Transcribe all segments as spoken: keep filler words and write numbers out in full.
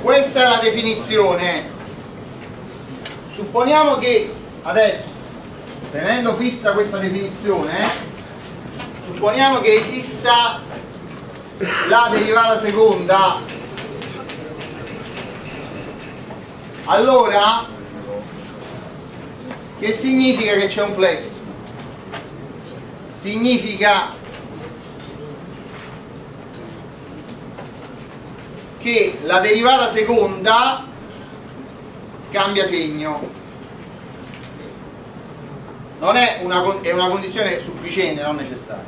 Questa è la definizione. Supponiamo che adesso, tenendo fissa questa definizione, supponiamo che esista la derivata seconda. Allora, che significa che c'è un flesso? Significa che la derivata seconda cambia segno. Non è una, è una condizione sufficiente, non necessaria.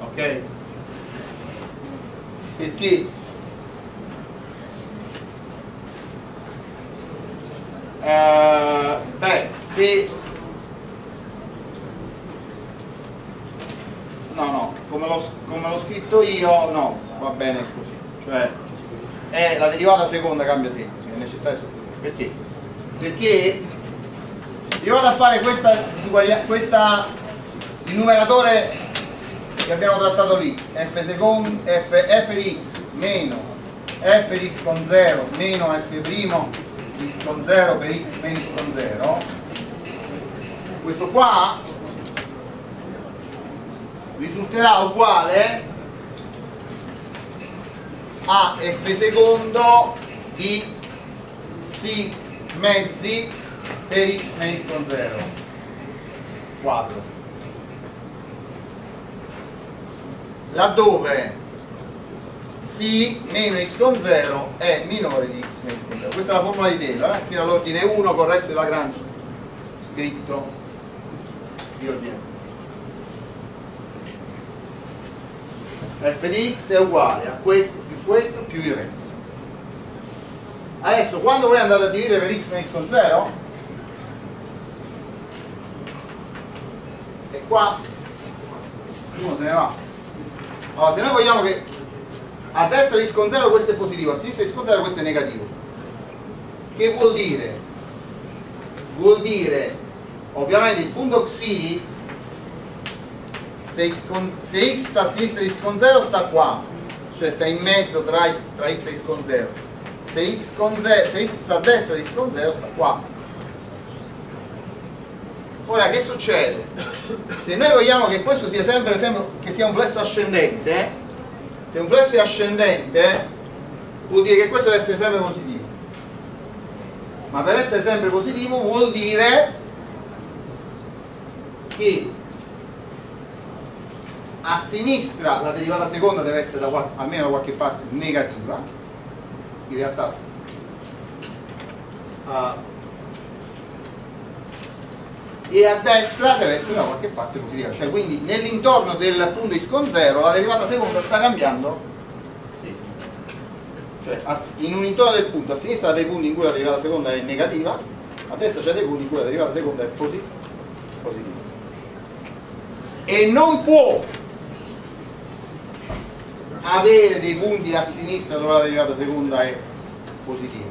Ok? Perché eh, beh, se No, no, come l'ho, come l'ho scritto io, no, va bene così. Cioè, è la derivata seconda cambia segno, è necessario sufficiente. Perché? Perché se io vado a fare questa, questa, il numeratore che abbiamo trattato lì, f, second, f, f di x meno f di x con zero meno f' di x con zero per x meno x con zero, questo qua risulterà uguale a f secondo di si mezzi per x meno x con zero quadro, laddove si meno x con zero è minore di x meno x con zero. Questa è la formula di Taylor, eh? Fino all'ordine uno con il resto di Lagrange scritto di ordine. F di x è uguale a questo più questo più il resto. Adesso, quando voi andate a dividere per x meno x con zero, e qua uno se ne va. Allora, se noi vogliamo che a destra di x con zero questo è positivo, a sinistra di x con zero questo è negativo, che vuol dire? Vuol dire ovviamente il punto xi. Se x, con, se x a sinistra di x con zero sta qua, cioè sta in mezzo tra, tra x e x con zero, se x, con zero, se x sta a destra di x con zero sta qua. Ora, che succede? Se noi vogliamo che questo sia sempre, sempre che sia un flesso ascendente, se un flesso è ascendente vuol dire che questo deve essere sempre positivo, ma per essere sempre positivo vuol dire che a sinistra la derivata seconda deve essere da qualche, almeno da qualche parte negativa. In realtà uh. e a destra deve essere da qualche parte positiva, cioè quindi nell'intorno del punto x con zero la derivata seconda sta cambiando, sì. Cioè in un intorno del punto a sinistra dei punti in cui la derivata seconda è negativa, a destra c'è dei punti in cui la derivata seconda è positiva, e non può avere dei punti a sinistra dove la derivata seconda è positiva,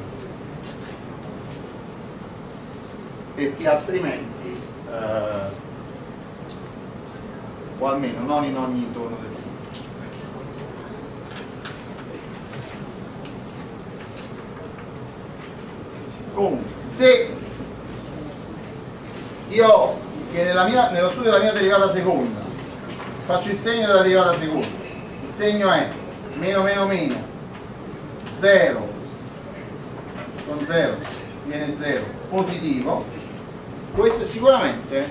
perché altrimenti eh, o almeno non in ogni intorno del punto. Comunque, se io che nella mia, nello studio della mia derivata seconda faccio il segno della derivata seconda, segno è meno meno meno zero con zero viene zero positivo, questo è sicuramente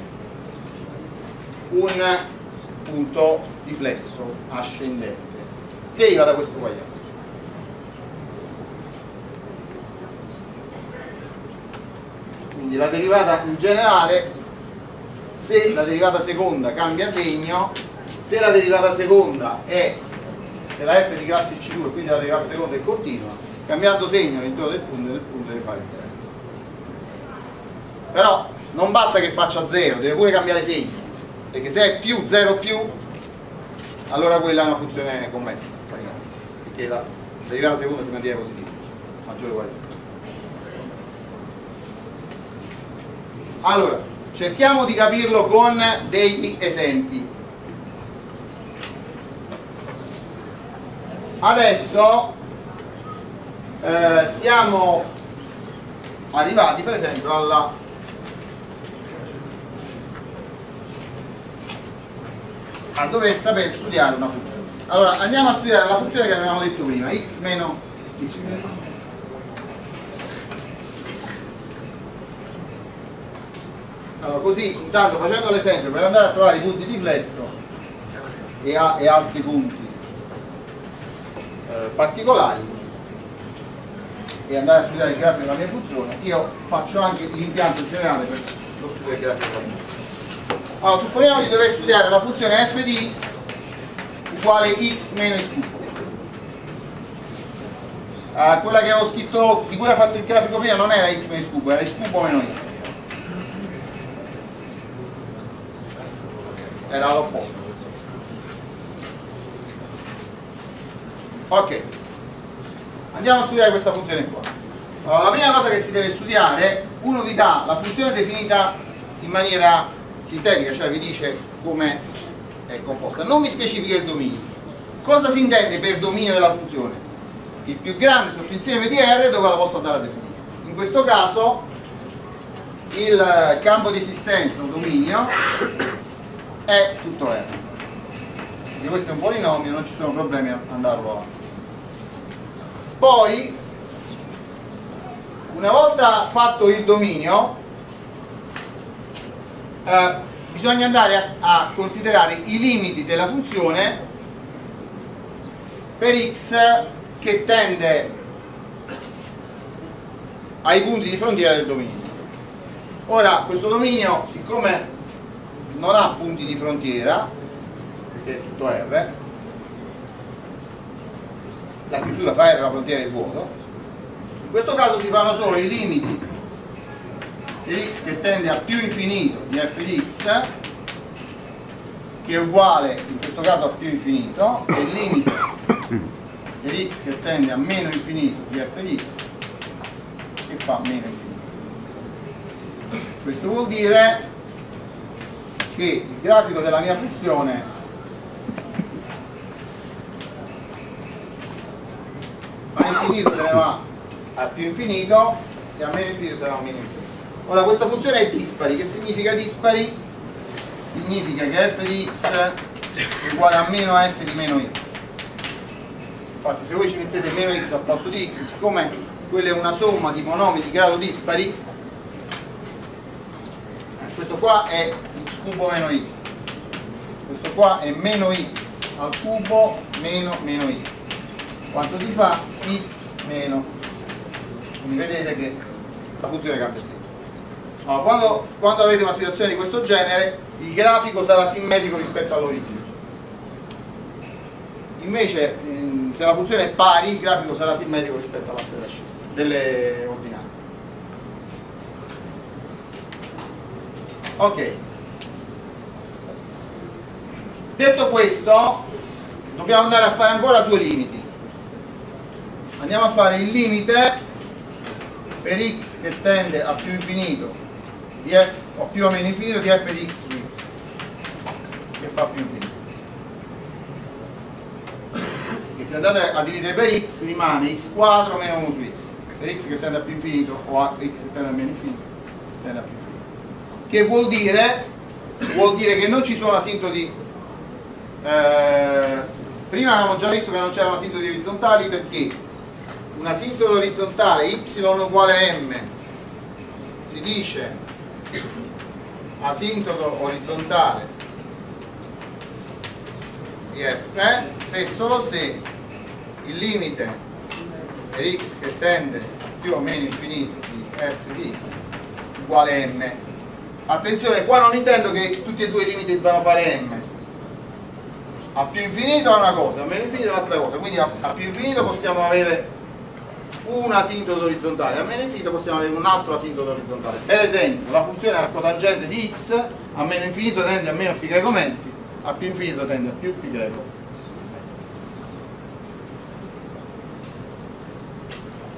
un punto di flesso ascendente che deriva da questo quadrato. Quindi la derivata in generale, se la derivata seconda cambia segno, se la derivata seconda è se la f di classe C due, quindi la derivata seconda è continua, cambiando segno all'intorno del punto del punto deve fare zero. Però non basta che faccia zero, deve pure cambiare segno, perché se è più zero più, allora quella è una funzione commessa, perché la derivata seconda si mantiene positiva, maggiore o uguale a zero. Allora, Cerchiamo di capirlo con degli esempi. Adesso eh, siamo arrivati per esempio alla a dover sapere studiare una funzione. Allora andiamo a studiare la funzione che avevamo detto prima, x meno x meno Allora, così intanto facendo l'esempio per andare a trovare i punti di flesso e, a, e altri punti eh, particolari e andare a studiare il grafico della mia funzione, io faccio anche l'impianto generale per lo studio del grafico della mia funzione. Allora supponiamo di dover studiare la funzione f di x uguale x meno x cubo, eh, quella che avevo scritto, di cui ho fatto il grafico prima, non era x meno x cubo, era x cubo meno x, era l'opposto. Ok, andiamo a studiare questa funzione qua. Allora, la prima cosa che si deve studiare, uno vi dà la funzione definita in maniera sintetica, cioè vi dice come è composta, non mi specifica il dominio. Cosa si intende per dominio della funzione? Il più grande sotto insieme di R dove la posso andare a definire. In questo caso il campo di esistenza, un dominio, è tutto R. Quindi questo è un polinomio, non ci sono problemi a andarlo avanti. Poi, una volta fatto il dominio, eh, bisogna andare a, a considerare i limiti della funzione per x che tende ai punti di frontiera del dominio. Ora, questo dominio, siccome non ha punti di frontiera perché è tutto R, la chiusura fa R, la frontiera è il vuoto, in questo caso si fanno solo i limiti di x che tende a più infinito di f di x, che è uguale in questo caso a più infinito, e il limite di x che tende a meno infinito di f di x, che fa meno infinito. Questo vuol dire che il grafico della mia funzione a infinito se ne va a più infinito e a meno infinito se ne va a meno infinito. Ora questa funzione è dispari, che significa dispari? Significa che f di x è uguale a meno f di meno x. Infatti se voi ci mettete meno x al posto di x, siccome quella è una somma di monomi di grado dispari, questo qua è x cubo meno x, questo qua è meno x al cubo meno meno x, quanto ti fa x meno, quindi vedete che la funzione cambia sempre. Allora, quando, quando avete una situazione di questo genere il grafico sarà simmetrico rispetto all'origine, invece se la funzione è pari il grafico sarà simmetrico rispetto all'asse d'ascesa delle ordinate. Ok, detto questo dobbiamo andare a fare ancora due limiti. Andiamo a fare il limite per x che tende a più infinito di f, o più o meno infinito di f di x su x, che fa più infinito, e se andate a dividere per x rimane x quadro meno uno su x, per x che tende a più infinito o a x che tende a meno infinito tende a più infinito, che vuol dire vuol dire che non ci sono asintoti. Eh, prima avevamo già visto che non c'erano asintoti orizzontali, perché un asintoto orizzontale y uguale m si dice asintoto orizzontale di f se solo se il limite per x che tende a più o meno infinito di f di x uguale m. Attenzione, qua non intendo che tutti e due i limiti debbano fare m. A più infinito è una cosa, a meno infinito è un'altra cosa, quindi a, a più infinito possiamo avere un asintoto orizzontale, a meno infinito possiamo avere un altro asintoto orizzontale. Per esempio la funzione arcotangente di x a meno infinito tende a meno pi greco mezzi, a più infinito tende a più pi greco mezzi.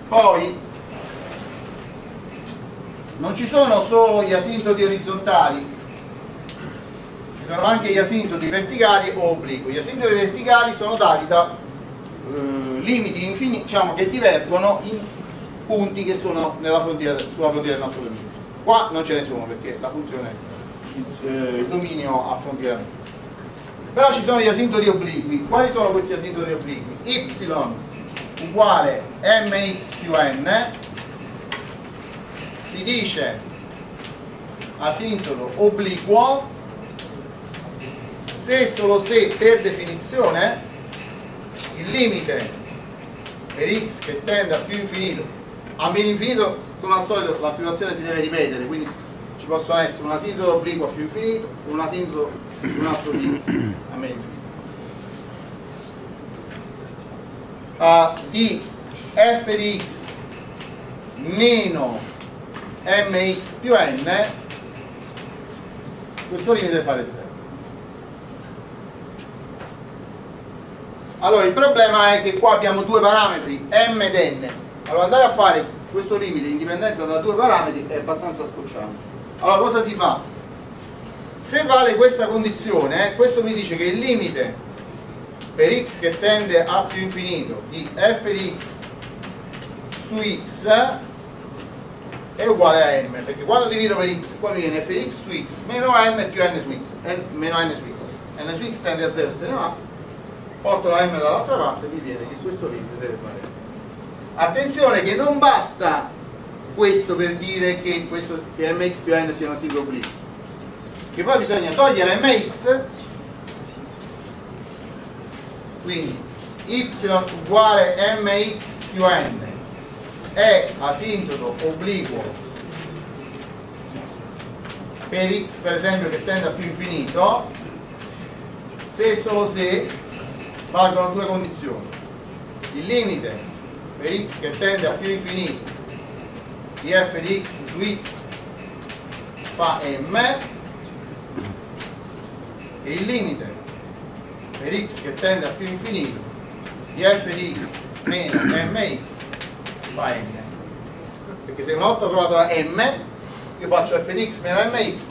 Poi non ci sono solo gli asintoti orizzontali, ci sono anche gli asintoti verticali o obliqui. Gli asintoti verticali sono dati da eh, limiti infiniti, diciamo, che divergono in punti che sono nella frontiera, sulla frontiera del nostro dominio. Qua non ce ne sono perché la funzione eh, il dominio ha frontiera. Però ci sono gli asintoti obliqui. Quali sono questi asintoti obliqui? Y uguale mx più n si dice asintoto obliquo se e solo se, per definizione, il limite per x che tende a più infinito a meno infinito, come al solito la situazione si deve ripetere, quindi ci possono essere un asintoto obliquo a più infinito, un asintoto di un altro tipo a meno infinito. Uh, di f di x meno mx più n, questo limite deve fare zero. Allora il problema è che qua abbiamo due parametri m ed n, allora andare a fare questo limite in dipendenza da due parametri è abbastanza scocciante. Allora cosa si fa? Se vale questa condizione, eh, questo mi dice che il limite per x che tende a più infinito di f di x su x è uguale a m, perché quando divido per x qua mi viene f di x su x meno m più n su x, meno n su x, n su x tende a zero, se ne va, porto la m dall'altra parte e mi viene che questo limite deve fare. Attenzione che non basta questo per dire che, questo, che mx più n sia una sigla obliqua, che poi bisogna togliere mx. Quindi y uguale mx più n è asintoto obliquo per x, per esempio, che tende a più infinito se e solo se valgono due condizioni: il limite per x che tende a più infinito di f di x su x fa m e il limite per x che tende a più infinito di f di x meno mx fa n, perché se una volta ho trovato m io faccio f di x meno mx,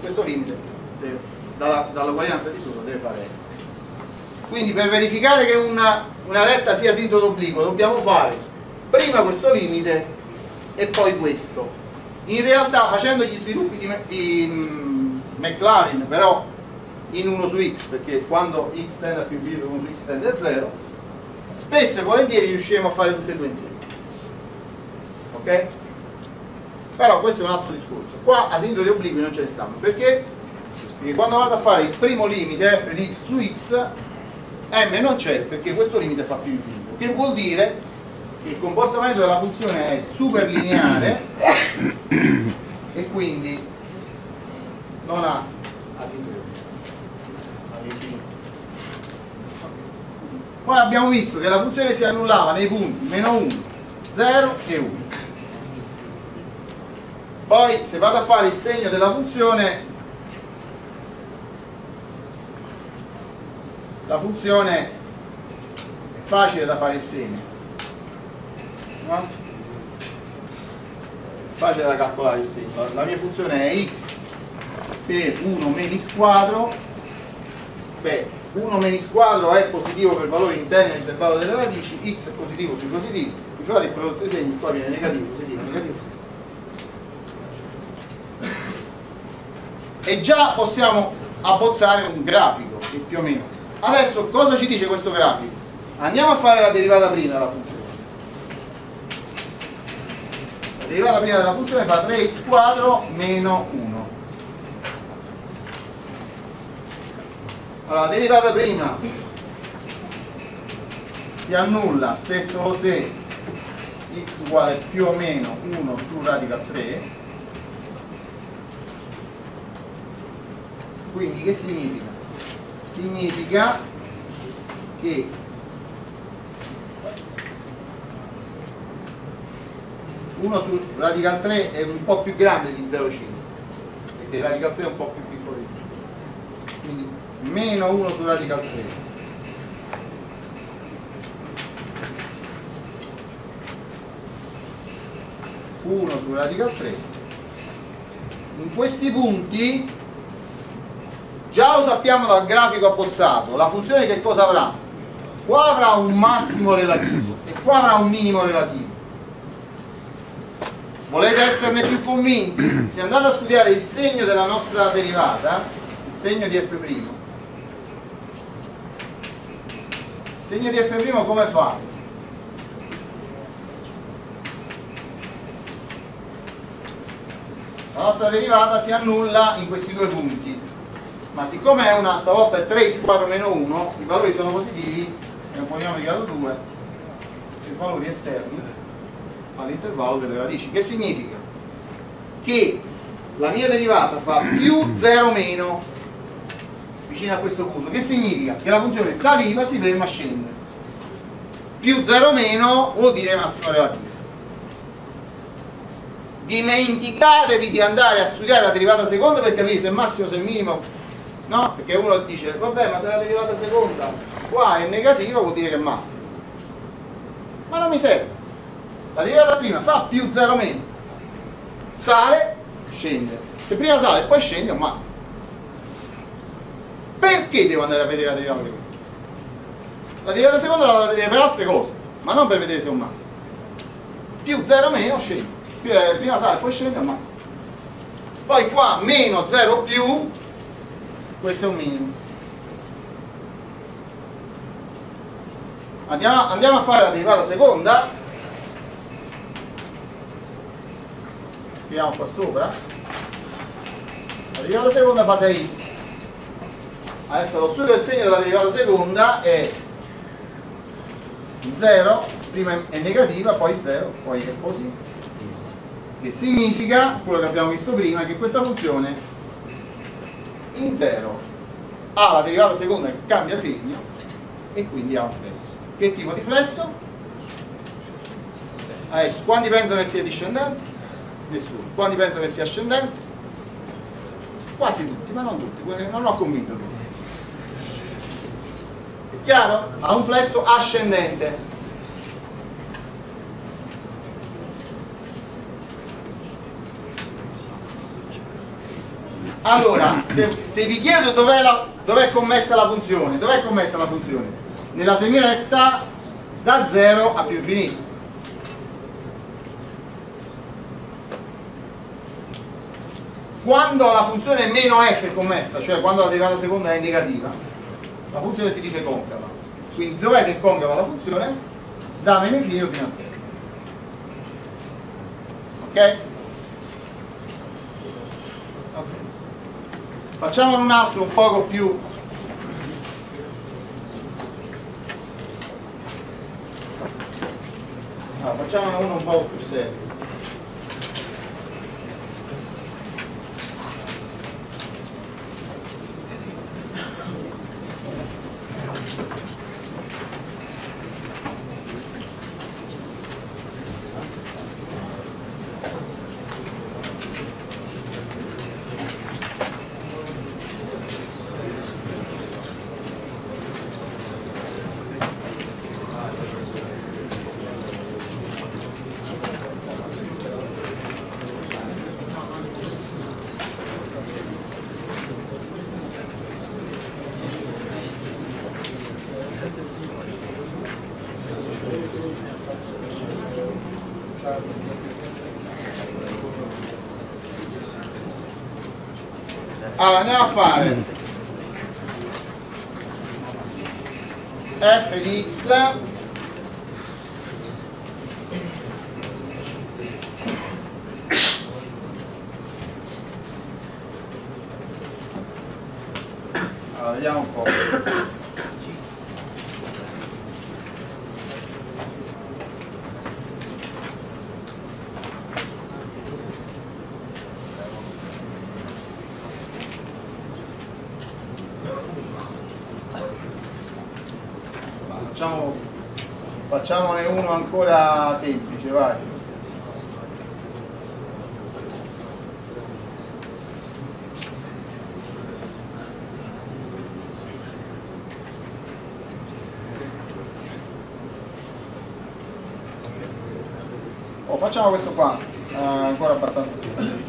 questo limite deve, dalla, dall'uguaglianza di sopra deve fare n. Quindi per verificare che una, una retta sia asintoto obliquo dobbiamo fare prima questo limite e poi questo. In realtà, facendo gli sviluppi di, di um, McLaren, però in uno su x, perché quando x tende a più infinito uno su x tende a zero, spesso e volentieri riusciremo a fare tutte e due insieme, ok? Però questo è un altro discorso. Qua asintoti obliqui non ce ne stanno, perché? Perché quando vado a fare il primo limite f di x su x, m non c'è perché questo limite fa più infinito, che vuol dire che il comportamento della funzione è superlineare e quindi non ha asintoti obliqui. Poi abbiamo visto che la funzione si annullava nei punti meno uno, zero e uno. Poi se vado a fare il segno della funzione, la funzione è facile da fare il segno, no? È facile da calcolare il segno. La mia funzione è x per uno meno x quadro. Beh, uno meno x quadro è positivo per valori interni all'intervallo delle radici, x è positivo sui positivi, rifate il prodotto dei segni, qua viene negativo, positivo, negativo. E già possiamo abbozzare un grafico, che più o meno. Adesso cosa ci dice questo grafico? Andiamo a fare la derivata prima della funzione. La derivata prima della funzione fa tre x quadro meno uno. Allora, la derivata prima si annulla se e solo se x uguale più o meno uno su radica tre. Quindi che significa? Significa che uno su radica tre è un po' più grande di zero virgola cinque, perché radica tre è un po' più piccolo di tre. Quindi meno uno su radical tre uno su radical tre in questi punti già lo sappiamo dal grafico abbozzato, la funzione che cosa avrà? Qua avrà un massimo relativo e qua avrà un minimo relativo. Volete esserne più convinti? Se andate a studiare il segno della nostra derivata, il segno di F', il segno di F' come fa? La nostra derivata si annulla in questi due punti, ma siccome è una, stavolta è tre x quadro meno uno, i valori sono positivi, è un polinomio di grado due, i valori esterni all'intervallo delle radici, che significa che la mia derivata fa più zero meno vicino a questo punto, che significa che la funzione saliva, si ferma, scende. Più zero meno vuol dire massimo relativo. Dimenticatevi di andare a studiare la derivata seconda per capire se è massimo, se è minimo, no? Perché uno dice vabbè, ma se la derivata seconda qua è negativa vuol dire che è massimo, ma non mi serve. La derivata prima fa più zero meno, sale, scende. Se prima sale e poi scende è un massimo. Perché devo andare a vedere la derivata seconda? La derivata seconda la vado a vedere per altre cose, ma non per vedere se è un massimo. Più zero meno scende, prima sale e poi scende è un massimo. Poi qua meno zero più, questo è un minimo. Andiamo, andiamo a fare la derivata seconda. Scriviamo qua sopra, la derivata seconda fa sei x. Adesso lo studio del segno della derivata seconda è zero, prima è negativa, poi zero, poi è così, che significa quello che abbiamo visto prima, che questa funzione in zero ha la derivata seconda che cambia segno e quindi ha un flesso. Che tipo di flesso? Adesso quanti pensano che sia discendente? Nessuno. Quanti pensano che sia ascendente? Quasi tutti, ma non tutti, non ho convinto tutti. È chiaro? Ha un flesso ascendente. Allora, se, se vi chiedo dov'è dov'è commessa la funzione, dov'è commessa la funzione? Nella semiretta da zero a più infinito. Quando la funzione meno f è commessa, cioè quando la derivata seconda è negativa, la funzione si dice concava. Quindi dov'è che concava la funzione? Da meno infinito fino a zero. Ok? Ok. Facciamone un altro un poco più... Allora, facciamone uno un poco più serio. Allora andiamo a fare f di x allora, vediamo un po'. Facciamone uno ancora semplice, vai. Oh, facciamo questo qua, eh, ancora abbastanza semplice.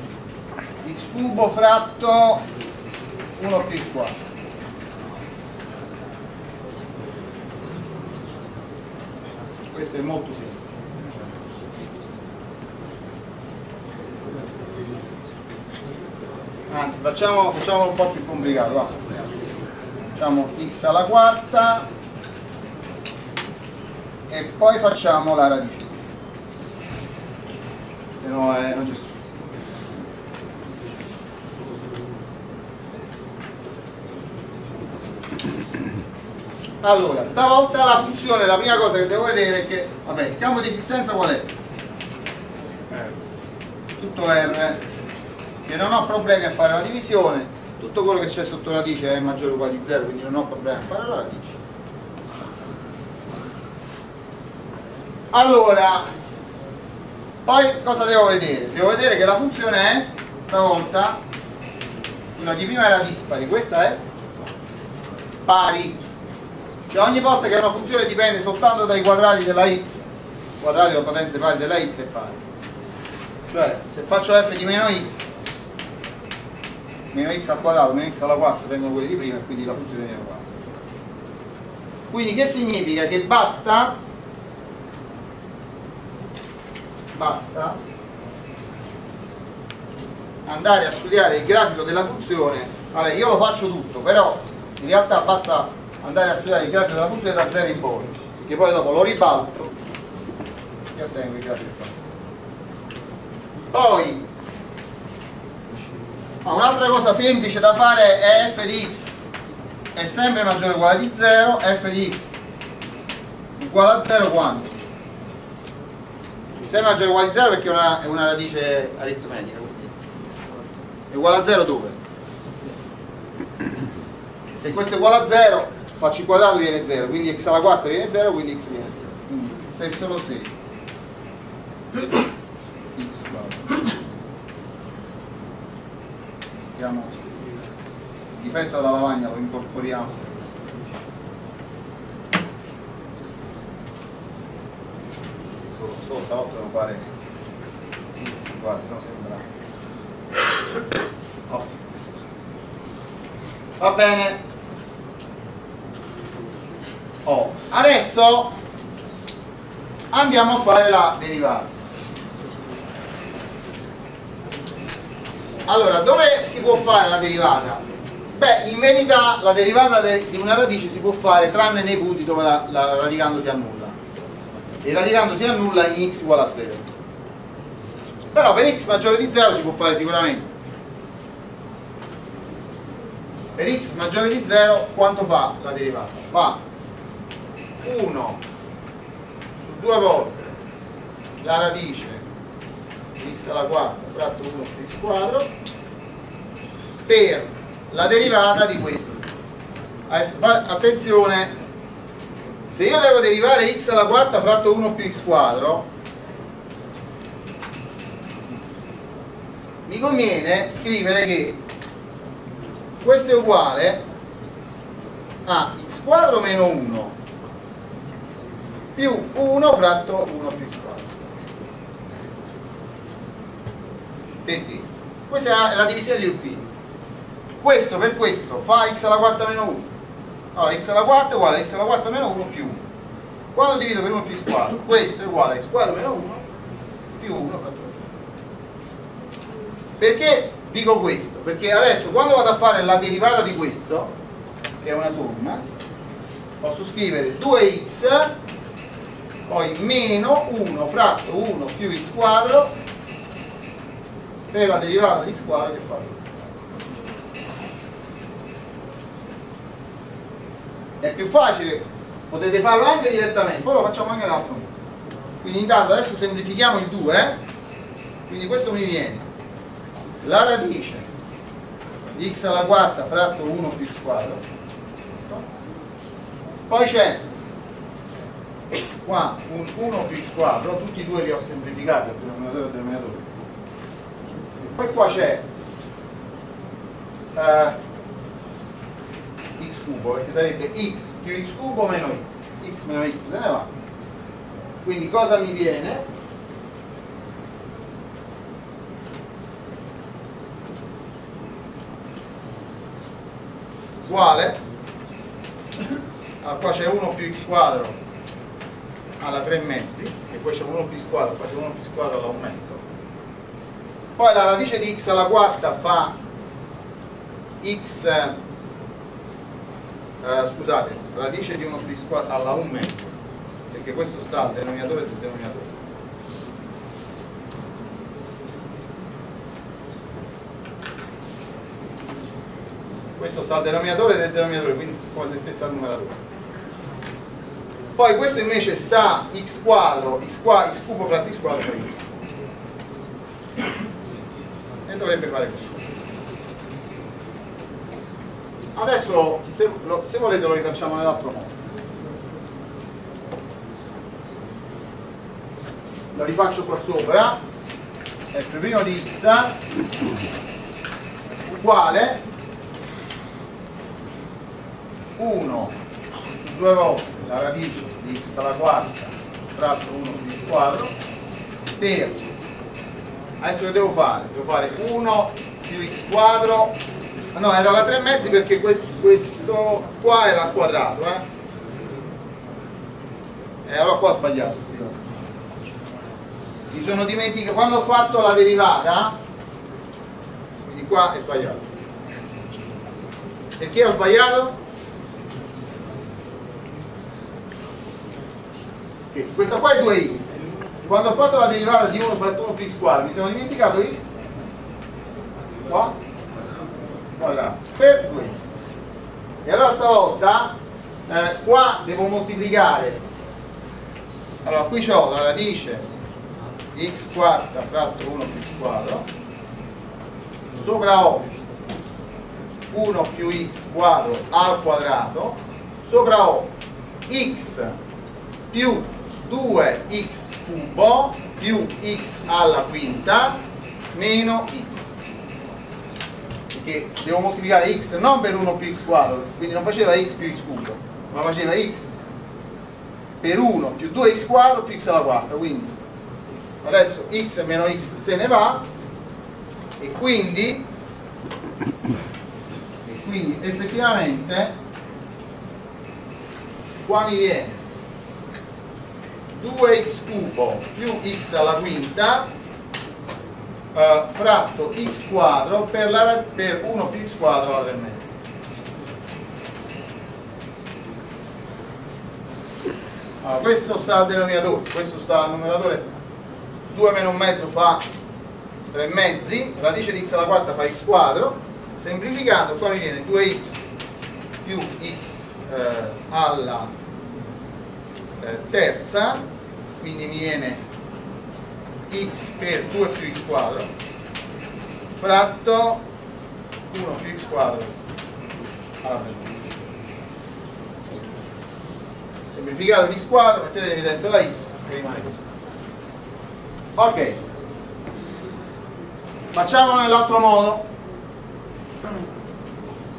x cubo fratto uno più x quadro. Questo è molto semplice. Anzi, facciamo, facciamolo un po' più complicato, va. Facciamo x alla quarta e poi facciamo la radice, se no eh, non c'è spazio. Allora, stavolta la funzione, la prima cosa che devo vedere è che, vabbè, il campo di esistenza qual è? Tutto R, che non ho problemi a fare la divisione, tutto quello che c'è sotto radice è maggiore o uguale di zero, quindi non ho problemi a fare la radice. Allora, poi cosa devo vedere? Devo vedere che la funzione è, stavolta, una di prima era dispari, questa è pari. Cioè ogni volta che una funzione dipende soltanto dai quadrati della x, il quadrato della potenza pari della x è pari. Cioè se faccio f di meno x, meno x al quadrato, meno x alla quarta vengono quelli di prima e quindi la funzione viene uguale. Quindi che significa? Che basta, basta andare a studiare il grafico della funzione. Vabbè, io lo faccio tutto, però in realtà basta andare a studiare il grafico della funzione da zero in poi, che poi dopo lo ribalto e ottengo il grafico qua. Poi un'altra cosa semplice da fare è f di x è sempre maggiore o uguale di zero, f di x uguale a zero quando? Se è maggiore o uguale di zero perché è una, è una radice aritmetica, è uguale a zero dove? Se questo è uguale a zero, faccio il quadrato viene zero, quindi x alla quarta viene zero, quindi x viene zero, quindi se è solo sei. Il difetto della lavagna lo incorporiamo. Solo stavolta devo fare x qua, se no sembra. Oh. Va bene. Oh. Adesso andiamo a fare la derivata. Allora, dove si può fare la derivata? Beh, in verità la derivata de, di una radice si può fare tranne nei punti dove la, la radicando si annulla. E radicando si annulla in x uguale a zero. Però per x maggiore di zero si può fare sicuramente. Per x maggiore di zero quanto fa la derivata? Fa uno su due volte la radice x alla quarta fratto uno più x quadro per la derivata di questo. Adesso, attenzione, se io devo derivare x alla quarta fratto uno più x quadro mi conviene scrivere che questo è uguale a x quadro meno uno più uno fratto uno più x quadro. Perché? Questa è la, la divisione di Ruffini. Questo per questo fa x alla quarta meno uno. Allora x alla quarta è uguale a x alla quarta meno uno più uno. Quando divido per uno più x quadro, questo è uguale a x quadro meno uno più uno fratto uno. Perché dico questo? Perché adesso quando vado a fare la derivata di questo, che è una somma, posso scrivere due x poi meno uno fratto uno più x quadro per la derivata di x quadro che fa due x. È più facile, potete farlo anche direttamente, poi lo facciamo anche l'altro. Quindi intanto adesso semplifichiamo il due, eh? Quindi questo mi viene la radice di x alla quarta fratto uno più x quadro, poi c'è qua un uno più x quadro, tutti e due li ho semplificati, il denominatore e il denominatore. Poi qua c'è uh, x cubo, perché sarebbe x più x cubo meno x, x meno x se ne va. Quindi cosa mi viene? uguale, allora qua c'è uno più x quadro alla tre mezzi, e poi c'è uno più x quadro, qua c'è uno più x quadro alla un mezzo, poi la radice di x alla quarta fa x, eh, scusate, radice di uno più x quadro alla un mezzo, perché questo sta al denominatore del denominatore. Questo sta al denominatore del denominatore, quindi come se stesse al numeratore. Poi questo invece sta x quadro, x, qua, x cubo fratto x quadro per x. E dovrebbe fare così. Adesso, se, lo, se volete, lo rifacciamo nell'altro modo. Lo rifaccio qua sopra. F' di x uguale uno su due volte la radice di x alla quarta tratto uno più x quadro per, adesso che devo fare? Devo fare uno più x quadro, no, era la tre mezzi perché questo qua era al quadrato, eh? E allora qua ho sbagliato, scusate, mi sono dimenticato quando ho fatto la derivata, quindi qua è sbagliato. Perché ho sbagliato? Questa qua è due x, quando ho fatto la derivata di uno fratto uno più x quadro mi sono dimenticato x qua quadrato per due x, e allora stavolta eh, qua devo moltiplicare, allora qui c'ho la radice di x quarta fratto uno più x quadro sopra ho uno più x quadro al quadrato sopra ho x più due x cubo più x alla quinta meno x, perché devo moltiplicare x non per uno più x quadro, quindi non faceva x più x cubo, ma faceva x per uno più due x quadro più x alla quarta, quindi adesso x meno x se ne va, e quindi e quindi effettivamente qua mi viene due x cubo più x alla quinta eh, fratto x quadro per, la, per uno più x quadro alla tre mezzi. Allora, questo sta al denominatore, questo sta al numeratore, due meno un mezzo fa tre mezzi, radice di x alla quarta fa x quadro, semplificando qua mi viene due x più x eh, alla terza, quindi mi viene x per due più x quadro fratto uno più x quadro alla terza. Semplificato x quadro, mettete in evidenza la x e rimane questo. Ok, facciamolo nell'altro modo.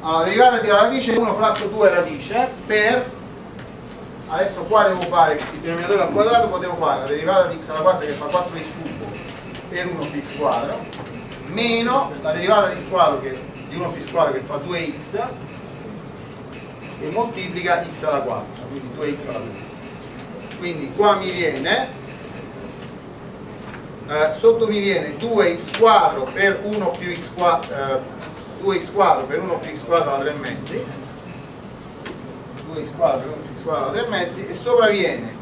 Allora, derivata della radice uno fratto due radice per, adesso qua devo fare il denominatore al quadrato, potevo fare la derivata di x alla quarta che fa quattro x cubo per uno più x quadro meno la derivata di, squadro che, di uno più x quadro che fa due x e moltiplica x alla quarta, quindi due x alla quarta, quindi qua mi viene eh, sotto mi viene due x quadro per uno più x quadro, eh, due x quadro per uno più x quadro alla tre mezzi, due x quadro per uno più alla tre mezzi, e sopra viene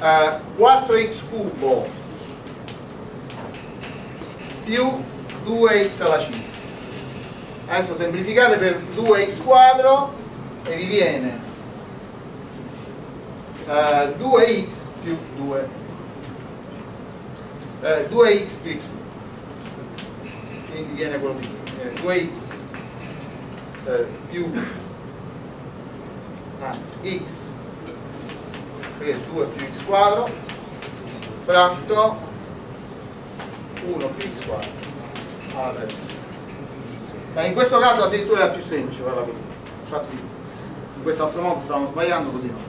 eh, quattro x cubo più due x alla cinque. Adesso semplificate per due x quadro e vi viene eh, due x più due, eh, due x più x cubo, quindi viene quello qui, viene due x eh, più anzi x per due più x quadro fratto uno più x quadro alla terza. Ma in questo caso addirittura era più semplice, guarda così, infatti in questo altro modo stavamo sbagliando, così non.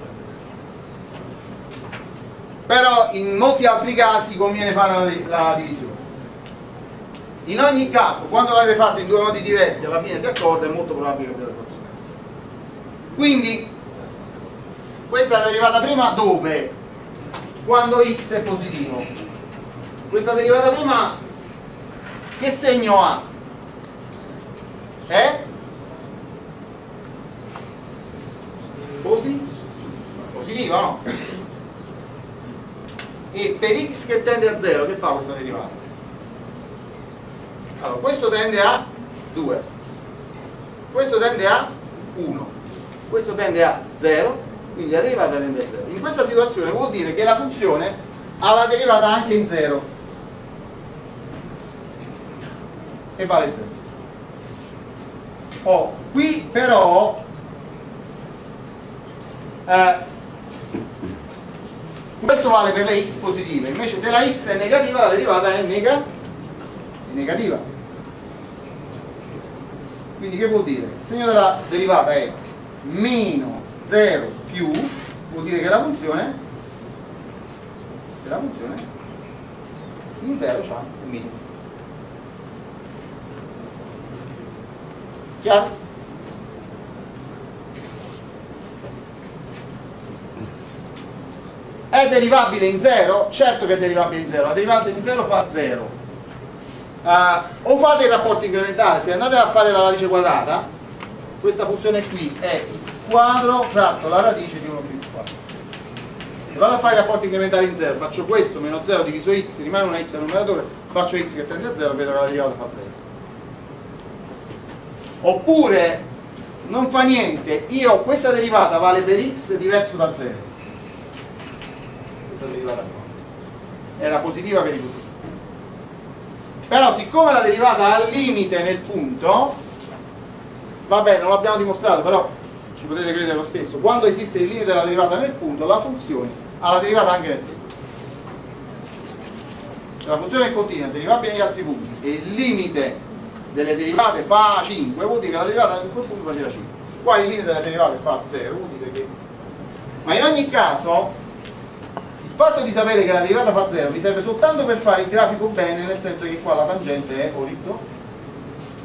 Però in molti altri casi conviene fare la divisione, In ogni caso, quando l'avete fatto in due modi diversi, alla fine si accorda, è molto probabile che abbiate fatto. Quindi questa è derivata prima dove? Quando x è positivo. Questa derivata prima che segno ha? È Posi? positiva, no? E per x che tende a zero, che fa questa derivata? Allora, questo tende a due, questo tende a uno, questo tende a zero, quindi la derivata tende a zero. In questa situazione vuol dire che la funzione ha la derivata anche in zero e vale zero. Oh, qui però eh, questo vale per le x positive, invece se la x è negativa la derivata è negativa. negativa quindi che vuol dire? Il segno della derivata è meno zero più, vuol dire che la funzione che la funzione in zero c'ha un minimo. Chiaro? È derivabile in zero? Certo che è derivabile in zero, la derivata in zero fa zero. Uh, o fate il rapporto incrementale, se andate a fare la radice quadrata, questa funzione qui è x quadro fratto la radice di uno più x quadro. Se vado a fare il rapporto incrementale in zero, faccio questo meno zero diviso x, rimane una x al numeratore, faccio x che tende a zero, vedo che la derivata fa zero. Oppure non fa niente, io questa derivata vale per x diverso da zero, questa derivata qua era positiva per i positivi. Però siccome la derivata al limite nel punto, vabbè, non l'abbiamo dimostrato, però ci potete credere lo stesso, quando esiste il limite della derivata nel punto, la funzione ha la derivata anche nel punto. Se la funzione è continua, derivabile negli altri punti, e il limite delle derivate fa cinque, vuol dire che la derivata in quel punto faceva cinque. Qua il limite delle derivate fa zero, vuol dire che... Ma in ogni caso... il fatto di sapere che la derivata fa zero vi serve soltanto per fare il grafico bene, nel senso che qua la tangente è orizzontale.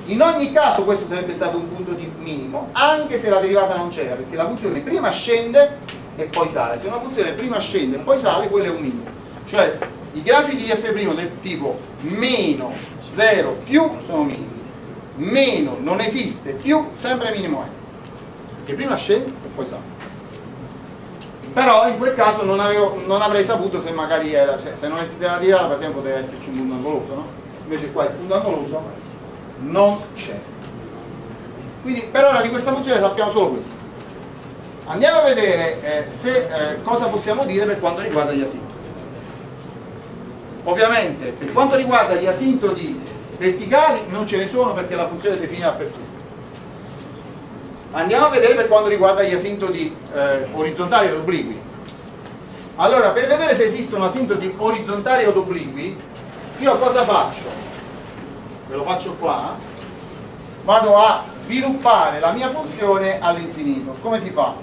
In ogni caso questo sarebbe stato un punto di minimo, anche se la derivata non c'era, perché la funzione prima scende e poi sale. Se una funzione prima scende e poi sale, quello è un minimo. Cioè i grafici di f' del tipo meno zero più sono minimi, meno non esiste, più sempre minimo è, perché prima scende e poi sale. Però in quel caso non, avevo, non avrei saputo se magari era, cioè, se non esiste la derivata, per esempio, poteva esserci un punto angoloso, no? Invece qua il punto angoloso non c'è. Quindi per ora di questa funzione sappiamo solo questo. Andiamo a vedere eh, se, eh, cosa possiamo dire per quanto riguarda gli asintoti. Ovviamente per quanto riguarda gli asintoti verticali non ce ne sono, perché la funzione è definita per tutti. Andiamo a vedere per quanto riguarda gli asintoti eh, orizzontali ed obliqui. Allora, per vedere se esistono asintoti orizzontali ed obliqui, io cosa faccio? Ve lo faccio qua. Vado a sviluppare la mia funzione all'infinito. Come si fa?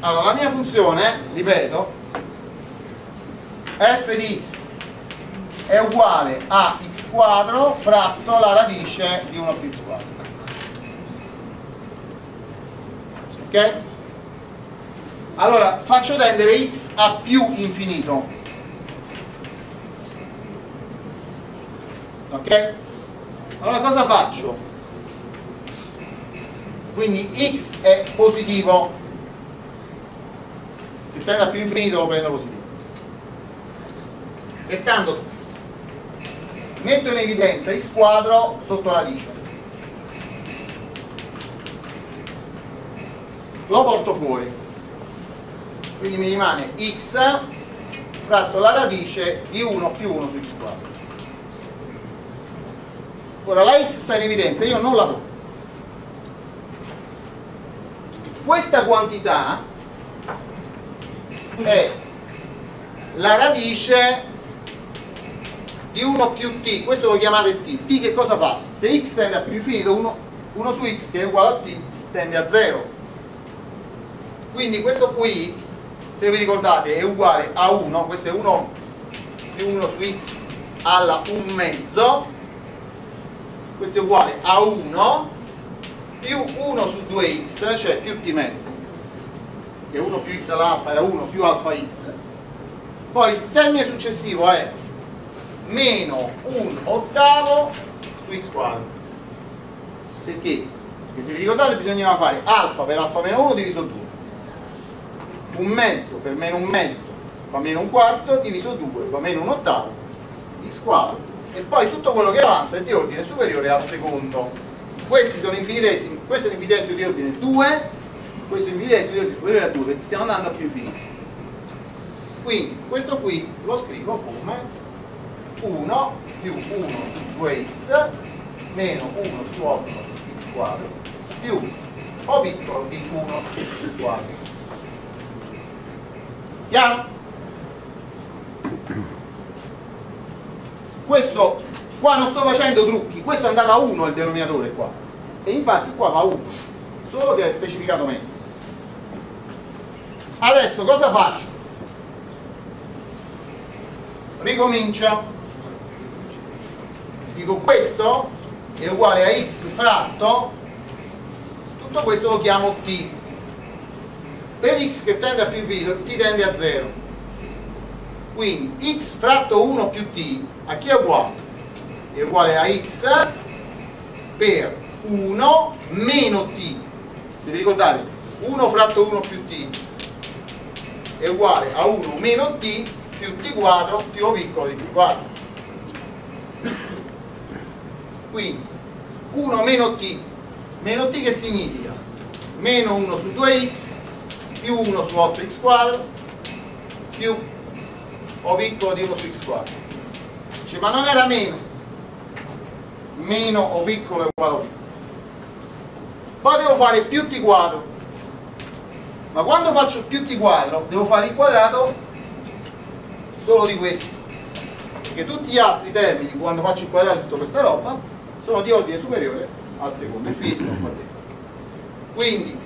Allora, la mia funzione, ripeto, f di x è uguale a x quadro fratto la radice di uno più x quadro. Ok? Allora faccio tendere x a più infinito. Ok? Allora cosa faccio? Quindi x è positivo, se tende a più infinito lo prendo positivo. Pertanto metto in evidenza x quadro sotto radice, lo porto fuori, quindi mi rimane x fratto la radice di uno più uno su x quadro. Ora la x sta in evidenza, io non la tocco. Questa quantità è la radice di uno più t, questo lo chiamate t. T che cosa fa? Se x tende a più infinito, uno, uno su x che è uguale a t tende a zero. Quindi questo qui se vi ricordate è uguale a uno, questo è uno più uno su x alla un mezzo, questo è uguale a uno più uno su due x, cioè più t mezzi, che uno più x all'alfa era uno più alfa x. Poi il termine successivo è meno un ottavo su x quadro, perché? Perché se vi ricordate bisognava fare alfa per alfa meno uno diviso due, un mezzo per meno un mezzo fa meno un quarto diviso due fa meno un ottavo x quadro, e poi tutto quello che avanza è di ordine superiore al secondo. Questi sono infinitesimi, questo è l'infinitesimo di ordine due, questo è l'infinitesimo di ordine superiore a due, perché stiamo andando a più infiniti. Quindi questo qui lo scrivo come uno più uno su due x meno uno su otto x quadro più o piccolo di uno su x quadro. Chiaro? Questo qua non sto facendo trucchi, questo andava a uno il denominatore qua, e infatti qua va uno, solo che è specificato meglio. Adesso cosa faccio? Ricomincio. Dico questo è uguale a x fratto, tutto questo lo chiamo t, per x che tende a più infinito t tende a zero, quindi x fratto uno più t a chi è uguale? È uguale a x per uno meno t, se vi ricordate uno fratto uno più t è uguale a uno meno t più t quadro più o piccolo di t quadro. Quindi uno meno t, meno t che significa? Meno uno su due x più uno su otto x quadro più o piccolo di uno su x quadro. Cioè, ma non era meno, meno o piccolo è uguale a o piccolo. Poi devo fare più t quadro, ma quando faccio più t quadro devo fare il quadrato solo di questo, perché tutti gli altri termini quando faccio il quadrato di tutta questa roba sono di ordine superiore al secondo, è fisico qua dentro. Quindi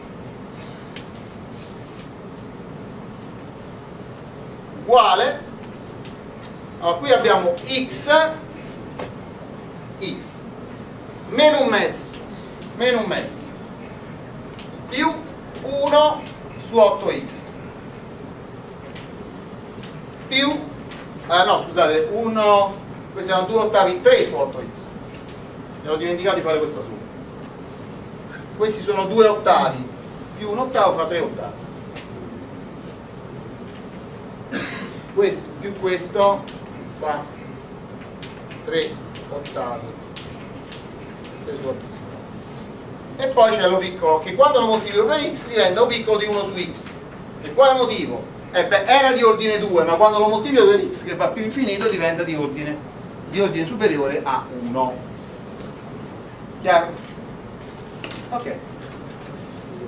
uguale, allora qui abbiamo x x meno un mezzo meno un mezzo più uno su otto x più ah no scusate uno, questi erano due ottavi, tre su otto x, ho dimenticato di fare questa somma. Questi sono due ottavi più un ottavo fra tre ottavi, questo più questo fa tre ottavi, tre su otto. E poi c'è lo piccolo, che quando lo moltiplico per x diventa o piccolo di uno su x. Per quale motivo? Eh beh, era di ordine due, ma quando lo moltiplico per x che va più infinito diventa di ordine, di ordine superiore a uno. Chiaro? Ok,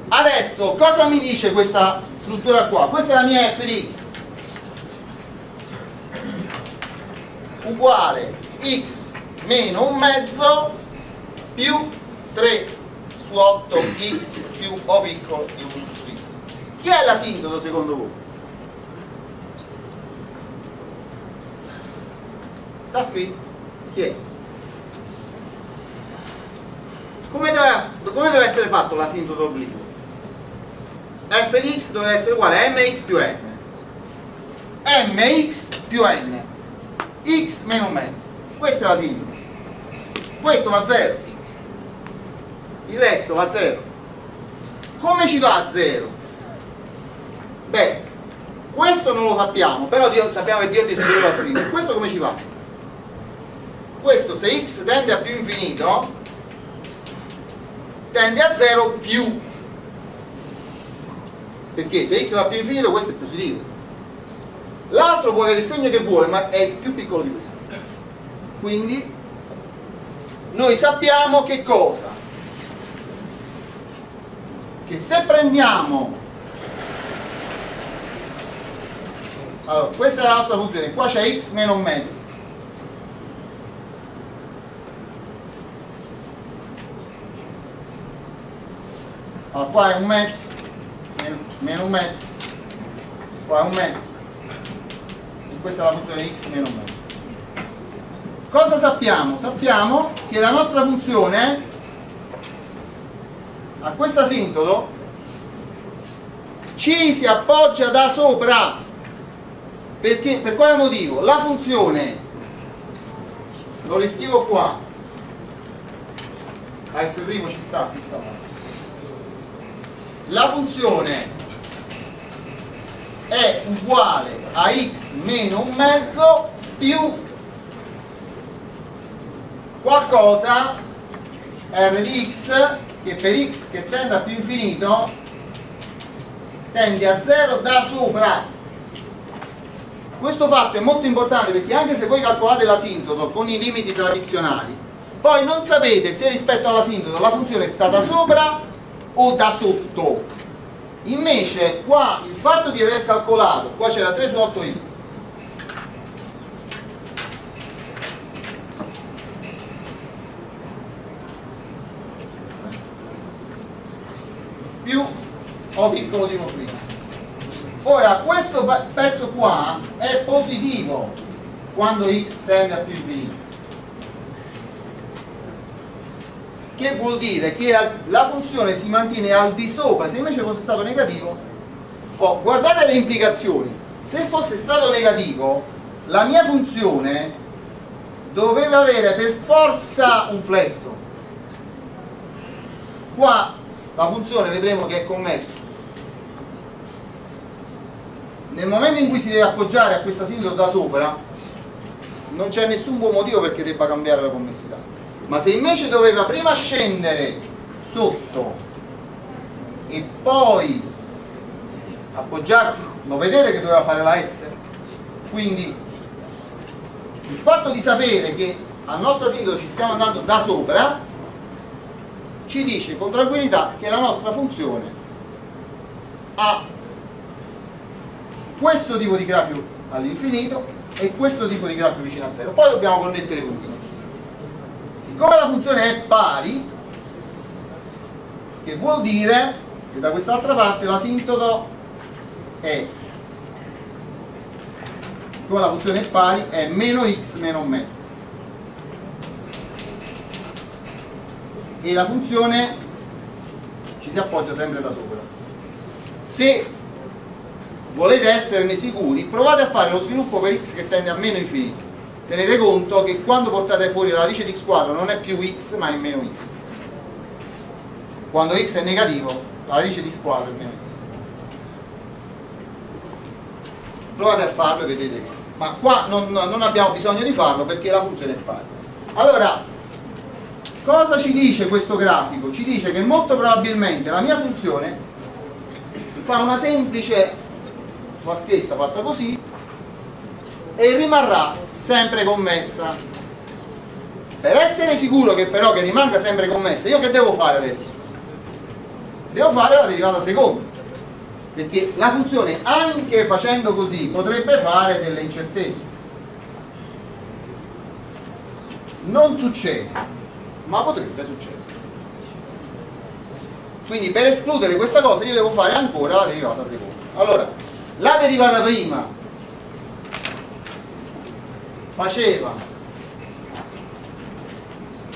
adesso cosa mi dice questa struttura qua? Questa è la mia f di x uguale x meno un mezzo più tre su otto x più o piccolo di uno su x. Chi è l'asintoto secondo voi? Sta scritto? Chi è? Come deve, come deve essere fatto l'asintoto obliquo? F di x deve essere uguale a mx più n, mx più n, x meno un mezzo. Questo è l'asintoto. Questo va a zero, il resto va a zero. Come ci va a zero? Beh, questo non lo sappiamo, però sappiamo che Dio è superiore al primo. Questo come ci va? Questo, se x tende a più infinito, tende a zero più, perché se x va più infinito questo è positivo, l'altro può avere il segno che vuole ma è più piccolo di questo. Quindi noi sappiamo che cosa? Che se prendiamo, allora questa è la nostra funzione, qua c'è x meno un mezzo, allora qua è un mezzo meno, meno un mezzo o a un mezzo. E questa è la funzione x meno un mezzo. Cosa sappiamo? Sappiamo che la nostra funzione a questo asintoto ci si appoggia da sopra. Perché, per quale motivo? La funzione, lo riscrivo qua, a f' ci sta, si sta. La funzione è uguale a x meno un mezzo più qualcosa r di x, che per x che tende a più infinito tende a zero da sopra. Questo fatto è molto importante, perché anche se voi calcolate l'asintoto con i limiti tradizionali, poi non sapete se rispetto all'asintoto la funzione sta da sopra o da sotto. Invece qua il fatto di aver calcolato, qua c'era tre su otto x, più o piccolo di uno su x. Ora questo pezzo qua è positivo quando x tende a più infinito, che vuol dire che la funzione si mantiene al di sopra. Se invece fosse stato negativo, oh, guardate le implicazioni, se fosse stato negativo la mia funzione doveva avere per forza un flesso. Qua la funzione vedremo che è commessa. Nel momento in cui si deve appoggiare a questa asintoto da sopra, non c'è nessun buon motivo perché debba cambiare la commessità. Ma se invece doveva prima scendere sotto e poi appoggiarsi, lo vedete che doveva fare la S? Quindi il fatto di sapere che al nostro asintoto ci stiamo andando da sopra ci dice con tranquillità che la nostra funzione ha questo tipo di grafo all'infinito e questo tipo di grafo vicino a zero. Poi dobbiamo connettere i puntini. Siccome la funzione è pari, che vuol dire che da quest'altra parte l'asintoto è, siccome la funzione è pari, è meno x meno un mezzo. E la funzione ci si appoggia sempre da sopra. Se volete esserne sicuri, provate a fare lo sviluppo per x che tende a meno infinito. Tenete conto che quando portate fuori la radice di x quadro non è più x ma è meno x. Quando x è negativo la radice di x quadro è meno x. Provate a farlo e vedete qua. Ma qua non, non abbiamo bisogno di farlo perché la funzione è pari. Allora, cosa ci dice questo grafico? Ci dice che molto probabilmente la mia funzione fa una semplice vaschetta fatta così e rimarrà sempre commessa. Per essere sicuro che però che rimanga sempre commessa, io che devo fare adesso? Devo fare la derivata seconda, perché la funzione anche facendo così potrebbe fare delle incertezze. Non succede, ma potrebbe succedere. Quindi per escludere questa cosa io devo fare ancora la derivata seconda. Allora, la derivata prima faceva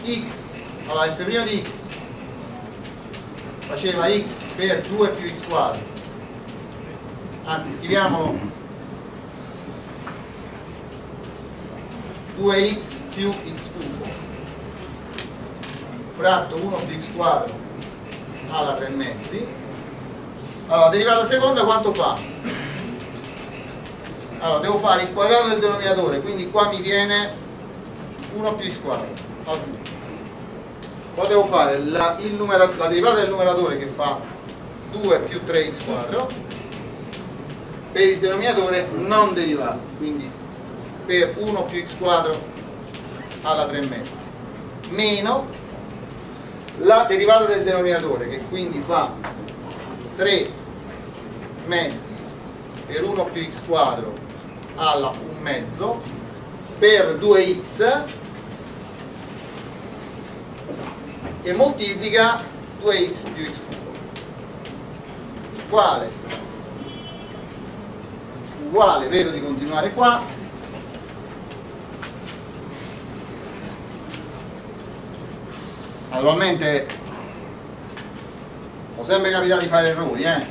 x, allora f' di x faceva x per due più x quadro, anzi scriviamolo due x più x cubo fratto uno più x quadro alla tre mezzi. Allora, derivata seconda quanto fa? Allora, devo fare il quadrato del denominatore, quindi qua mi viene uno più x quadro al cubo. Poi devo fare la, il numero, la derivata del numeratore che fa due più tre x quadro per il denominatore non derivato, quindi per uno più x quadro alla tre mezzi, meno la derivata del denominatore, che quindi fa tre mezzi per uno più x quadro alla un mezzo per due x, e moltiplica due x più x cubo uguale uguale, vedo di continuare qua, naturalmente ho sempre capitato di fare errori, eh?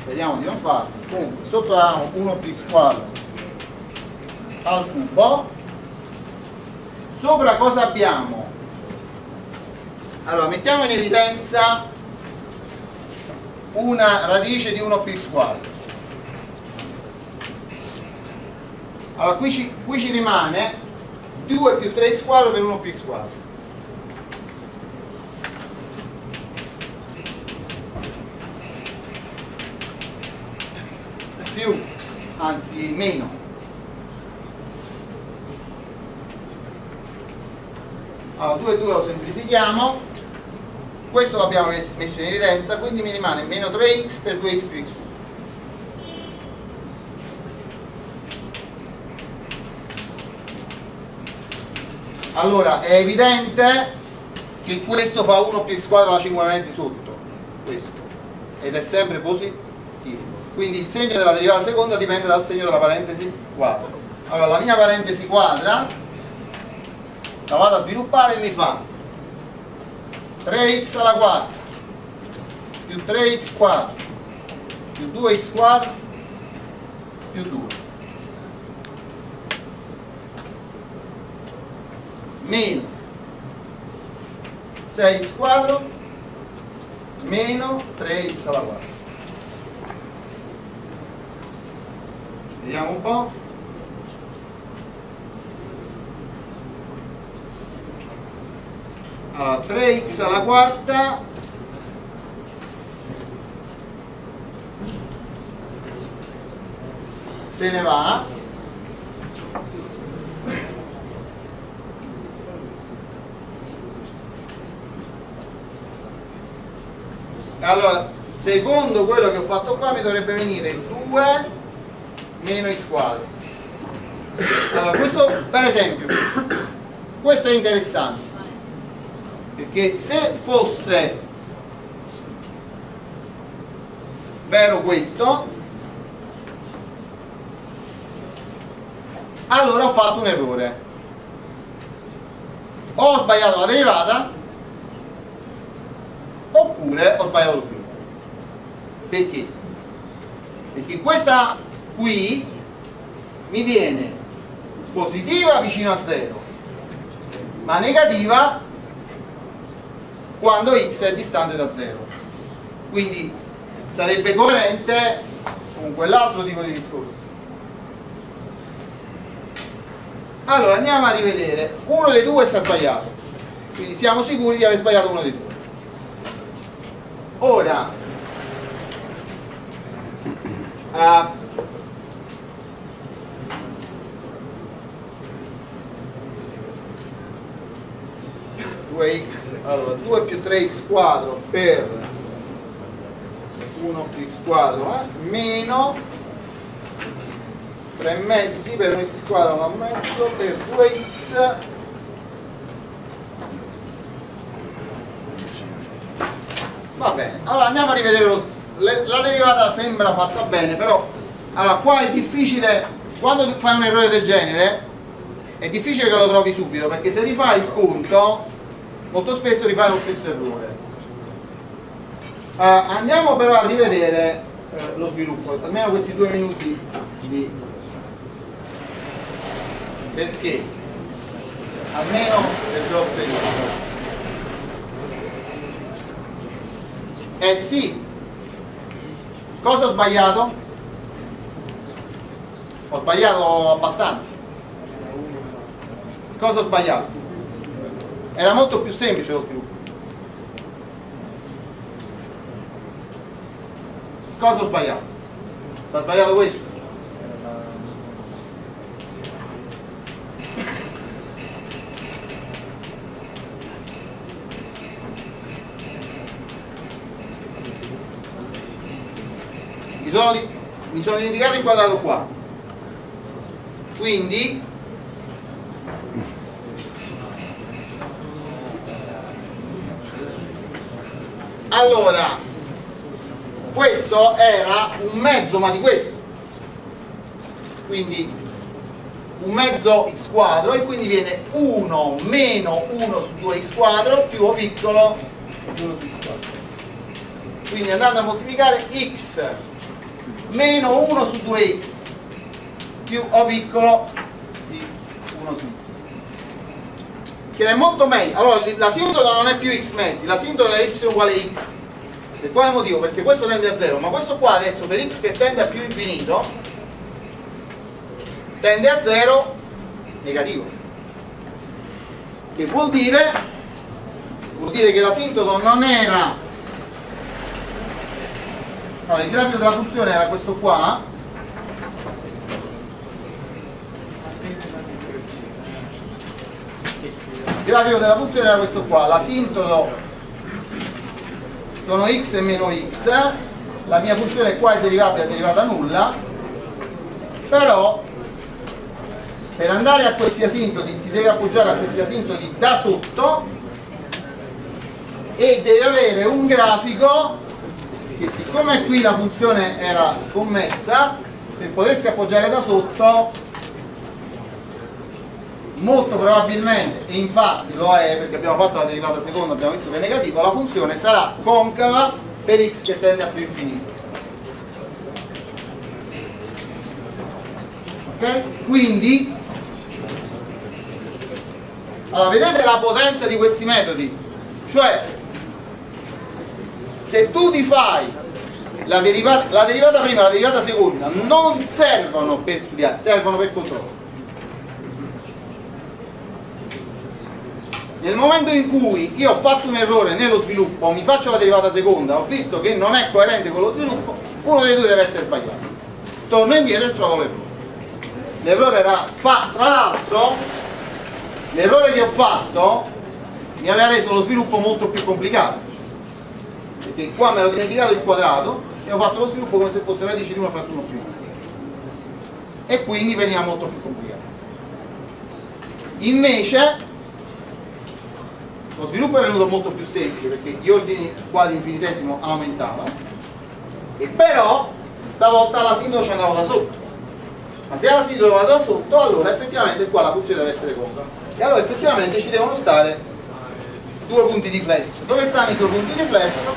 Speriamo di non farlo. Comunque sotto abbiamo uno più x quadro al cubo, sopra cosa abbiamo? Allora mettiamo in evidenza una radice di uno più x quadro. Allora qui ci, qui ci rimane due più tre x quadro per uno più x quadro. Più, anzi meno allora due e due lo semplifichiamo, questo l'abbiamo messo in evidenza, quindi mi rimane meno tre x per due x più x uno. Allora è evidente che questo fa uno più x quadro alla cinque mezzi sotto questo, ed è sempre positivo. Quindi il segno della derivata seconda dipende dal segno della parentesi quadra. Allora la mia parentesi quadra la vado a sviluppare e mi fa tre x alla quarta più tre x quadro più due x quadro più due meno sei x quadro meno tre x alla quarta. Vediamo un po'. Allora, tre x alla quarta se ne va, allora secondo quello che ho fatto qua mi dovrebbe venire due meno x quadro. Allora questo, per esempio, questo è interessante perché se fosse vero questo, allora ho fatto un errore, ho sbagliato la derivata oppure ho sbagliato lo sviluppo. Perché? Perché questa qui mi viene positiva vicino a zero, ma negativa quando x è distante da zero. Quindi sarebbe coerente con quell'altro tipo di discorso. Allora andiamo a rivedere, uno dei due sta sbagliato, quindi siamo sicuri di aver sbagliato uno dei due. Ora uh, due x, allora due più tre x quadro per uno più x quadro eh? meno tre mezzi per uno x quadro da un mezzo per due x va bene. Allora andiamo a rivedere lo, le, la derivata sembra fatta bene, però allora qua è difficile, quando fai un errore del genere è difficile che lo trovi subito, perché se rifai il conto molto spesso rifare lo stesso errore. Uh, andiamo però a rivedere uh, lo sviluppo, almeno questi due minuti di... perché? Almeno le grosse linee. Eh sì, cosa ho sbagliato? Ho sbagliato abbastanza. Cosa ho sbagliato? Era molto più semplice lo sviluppo. Cosa ho sbagliato? Sta sbagliato questo. Mi sono, mi sono dimenticato il quadrato qua. Quindi allora questo era un mezzo ma di questo, quindi un mezzo x quadro, e quindi viene uno meno uno su due x quadro più o piccolo di uno su x quadro. Quindi andando a moltiplicare x meno uno su due x più o piccolo di uno su x, che è molto meglio. Allora la sintotola non è più x mezzi, la sintotola è y uguale a x. Per quale motivo? Perché questo tende a zero, ma questo qua adesso per x che tende a più infinito tende a zero negativo, che vuol dire, vuol dire che la sintotola non era, allora, il grafico della funzione era questo qua, il grafico della funzione era questo qua, la sintotola sono x e meno x, la mia funzione qua è derivabile, è derivata nulla, però per andare a questi asintoti si deve appoggiare a questi asintoti da sotto e deve avere un grafico che, siccome qui la funzione era commessa, per potersi appoggiare da sotto molto probabilmente, e infatti lo è perché abbiamo fatto la derivata seconda, abbiamo visto che è negativo, la funzione sarà concava per x che tende a più infinito. Ok? Quindi allora, vedete la potenza di questi metodi? Cioè, se tu ti fai la derivata, la derivata prima e la derivata seconda non servono per studiare, servono per controllo. Nel momento in cui io ho fatto un errore nello sviluppo, mi faccio la derivata seconda, ho visto che non è coerente con lo sviluppo, uno dei due deve essere sbagliato. Torno indietro e trovo l'errore. L'errore era fa, tra l'altro... L'errore che ho fatto mi aveva reso lo sviluppo molto più complicato, perché qua me l'ho dimenticato il quadrato e ho fatto lo sviluppo come se fosse radice di una fratto uno più uno, e quindi veniva molto più complicato. Invece lo sviluppo è venuto molto più semplice, perché gli ordini qua di infinitesimo aumentavano, e però stavolta la sintotola ci andava da sotto, ma se la sintotola va da sotto allora effettivamente qua la funzione deve essere concava. E allora effettivamente ci devono stare due punti di flesso. Dove stanno i due punti di flesso?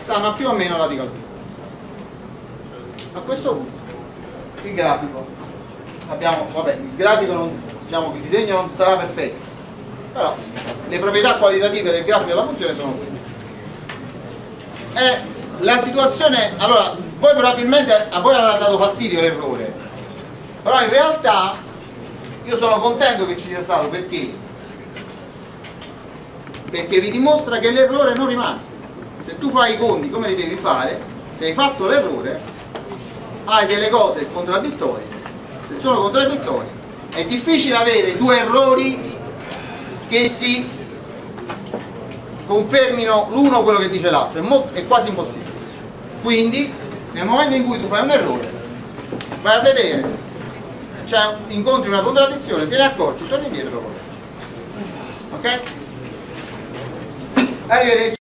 Stanno più o meno alla radical due. A questo punto il grafico abbiamo, vabbè, il grafico non, diciamo che il disegno non sarà perfetto, però le proprietà qualitative del grafico della funzione sono quelle. E la situazione, allora, voi probabilmente a voi avrà dato fastidio l'errore, però in realtà io sono contento che ci sia stato, perché? Perché vi dimostra che l'errore non rimane. Se tu fai i conti come li devi fare, se hai fatto l'errore, hai delle cose contraddittorie. Se sono contraddittorie, è difficile avere due errori che si confermino l'uno quello che dice l'altro, è, è quasi impossibile. Quindi, nel momento in cui tu fai un errore, vai a vedere, cioè, incontri una contraddizione, te ne accorgi, torni indietro. Ok? Arrivederci.